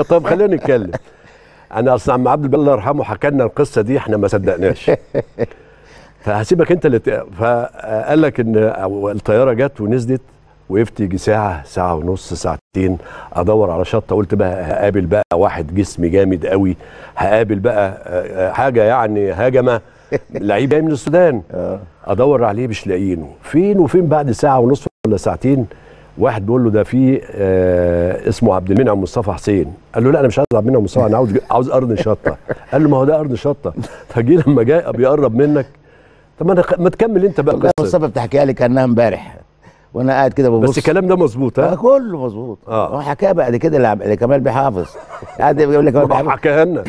طب خلينا نتكلم. انا اصلا عم عبد الله يرحمه حكى لنا القصه دي، احنا ما صدقناش. فهسيبك انت اللي فقال لك ان الطياره جت ونزلت، وقفت يجي ساعه، ساعه ونص، ساعتين ادور على شطه. قلت بقى هقابل بقى واحد جسم جامد قوي، هقابل بقى حاجه يعني هجمه، لعيب جاي من السودان، ادور عليه مش لاقيينه. فين وفين بعد ساعه ونص ولا ساعتين واحد بيقول له ده في اسمه عبد المنعم مصطفى حسين. قال له لا انا مش عايز عبد المنعم مصطفى، انا عاوز ارن شطه. قال له ما هو ده ارن شطه. فجي لما جاي بيقرب منك، طب ما تكمل انت بقى القصه. مصطفى بتحكيها لي كانها امبارح وانا قاعد كده ببص. بس الكلام ده مظبوط؟ ها كله مظبوط. هو حكاها بعد كده لكمال بيحافظ، قاعد بيقول لك كمال بيحافظ حكاها لنا.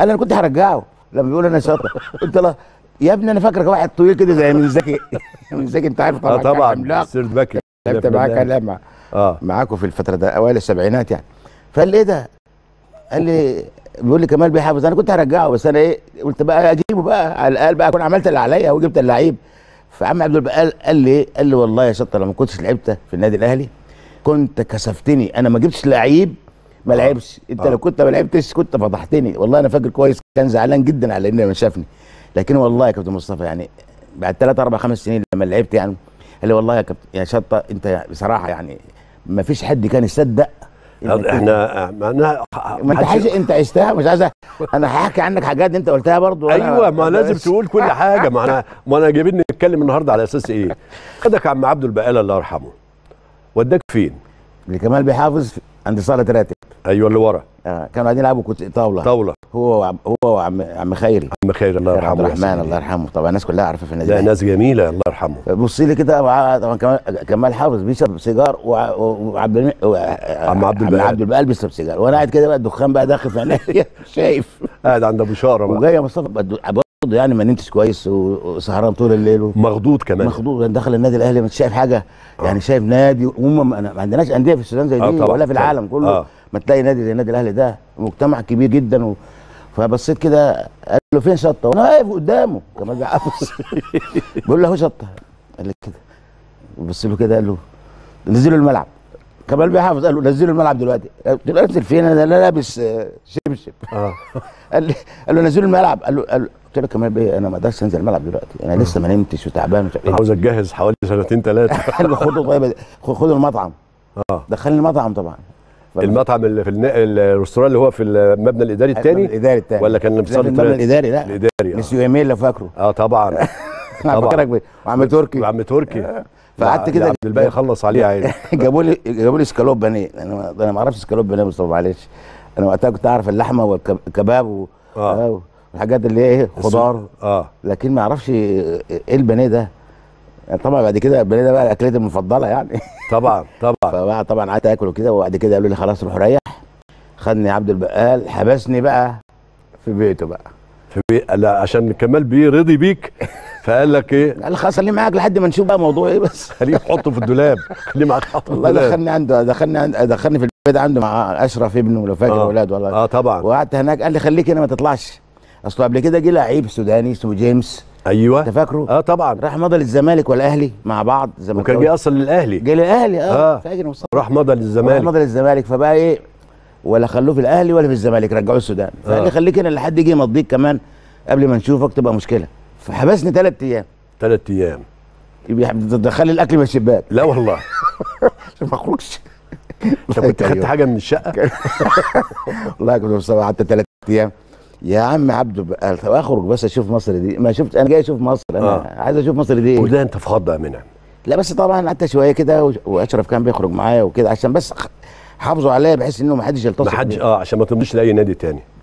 انا كنت هرجعه لما بيقول انا شطه، قلت له يا ابني انا فاكرك واحد طويل كده زي من زكي. من زكي انت عارف طبعا. طبعا سير بكر لعبت معاه كلام معاكم في الفتره ده اوائل السبعينات يعني. فقال لي ايه ده؟ قال لي بيقول لي كمال بيحافظ. انا كنت هرجعه بس انا ايه قلت بقى اجيبه بقى على الاقل بقى اكون عملت اللي عليا وجبت اللعيب. فعم عبد البقال قال لي ايه؟ قال لي والله يا شطه لو ما كنتش لعبت في النادي الاهلي كنت كسفتني، انا ما جبتش لعيب ما لعبش، انت لو كنت ما لعبتش كنت فضحتني. والله انا فاكر كويس، كان زعلان جدا على انه ما شافني، لكن والله يا كابتن مصطفى يعني بعد 3 4 5 سنين لما لعبت يعني قال لي والله يا شطه انت بصراحه يعني ما فيش حد كان يصدق. احنا ما انت حاجه انت عشتها مش عايز انا هحكي عنك حاجات انت قلتها برضو. ايوه ما لازم تقول كل حاجه. ما انا جايبين نتكلم النهارده على اساس ايه؟ خدك عم عبد البقال الله يرحمه وداك فين؟ لكمال بيحافظ عند صاله راتب. ايوه اللي ورا. كانوا قاعدين يلعبوا طاوله هو وعم خيري. عم خيري الله يرحمه. عبد الرحمن الله يرحمه طبعا الناس كلها عارفه في النادي. لا ناس جميله الله يرحمه. بص لي كده طبعا كمال حافظ بيشرب سيجار وعبد عبد البقال بيشرب سيجار، وانا قاعد كده بقى الدخان بقى داخل في عينيا شايف. قاعد عند ابو شاره بقى وجاي مصطفى برضه يعني ما نمتش كويس وسهران طول الليل مخضوض كمان مخضوض. دخل النادي الاهلي مش شايف حاجه يعني شايف نادي ما عندناش انديه في السودان زي دي ولا في العالم كله. ما تلاقي نادي زي النادي الاهلي ده مجتمع كبير جدا فبصيت كده قال له فين شطه؟ وانا واقف قدامه كمان بيعرفش. بقول له اهو شطه. قال لي كده بص له كده قال له نزله الملعب. كمال بيحافظ قال له نزله الملعب دلوقتي. قلت له انزل فين؟ انا لابس شبشب. قال له نزله الملعب. قال له قلت له كمال بيه انا ما اقدرش انزل الملعب دلوقتي، انا لسه ما نمتش وتعبان ومش عارف ايه. عاوز اتجهز حوالي 2 3 سنين. قال له خده طيب خده المطعم. دخلني المطعم طبعا. المطعم اللي في الريستوران اللي هو في المبنى الاداري الثاني. الاداري الثاني ولا كان في المبنى الاداري؟ لا الاداري. مسيو ايميل لو فاكره. طبعا فاكرك. وعم تركي فقعدت كده عبد الباقي خلص عليه عادي. جابوا لي اسكالوب بانيه. انا ما اعرفش اسكالوب بانيه بس معلش انا وقتها كنت اعرف اللحمه والكباب والحاجات اللي هي ايه خضار لكن ما اعرفش ايه البانيه ده. طبعا بعد كده البانيه ده بقى اكلتي المفضله يعني. طبعا طبعا قعدت اكله كده وبعد كده قالوا لي خلاص روح ريح. خدني عبد البقال حبسني بقى في بيته بقى لا عشان كمال بيه رضي بيك فقال لك ايه؟ قال خلاص خليه معاك لحد ما نشوف بقى موضوع ايه بس. خليه حطه في الدولاب. خليه معاك حطه في الدولاب. والله دخلني في البيت عنده مع اشرف ابنه لو فاكر اولاده والله. طبعا. وقعدت هناك قال لي خليك هنا ما تطلعش. اصل قبل كده جه لعيب سوداني سو جيمس. ايوه انت فاكره؟ طبعا. راح مضى للزمالك والاهلي مع بعض. وكان جه اصلا للاهلي. جه للاهلي فاكر. راح مضى للزمالك. فبقى ايه ولا خلوه في الاهلي ولا في الزمالك رجعوه السودان. فقال لي خليك هنا لحد يجي يمضيك كمان قبل ما نشوفك تبقى مشكله. فحبسني 3 ايام. 3 ايام يبقى تدخلي الاكل من الشباك. لا والله ما اخرجش. انت كنت خدت حاجه من الشقه؟ والله كنت مصاب حتى 3 ايام يا عم عبده بقى. طب اخرج بس اشوف مصر دي ما شفت. انا جاي اشوف مصر، انا عايز اشوف مصر دي. وده انت في خضه يا منعم. لا بس طبعا قعدت شويه كده واشرف كان بيخرج معايا وكده عشان بس حافظوا عليا بحيث انه ما حدش يلتصق. عشان ما تمضيش لاي نادي تاني.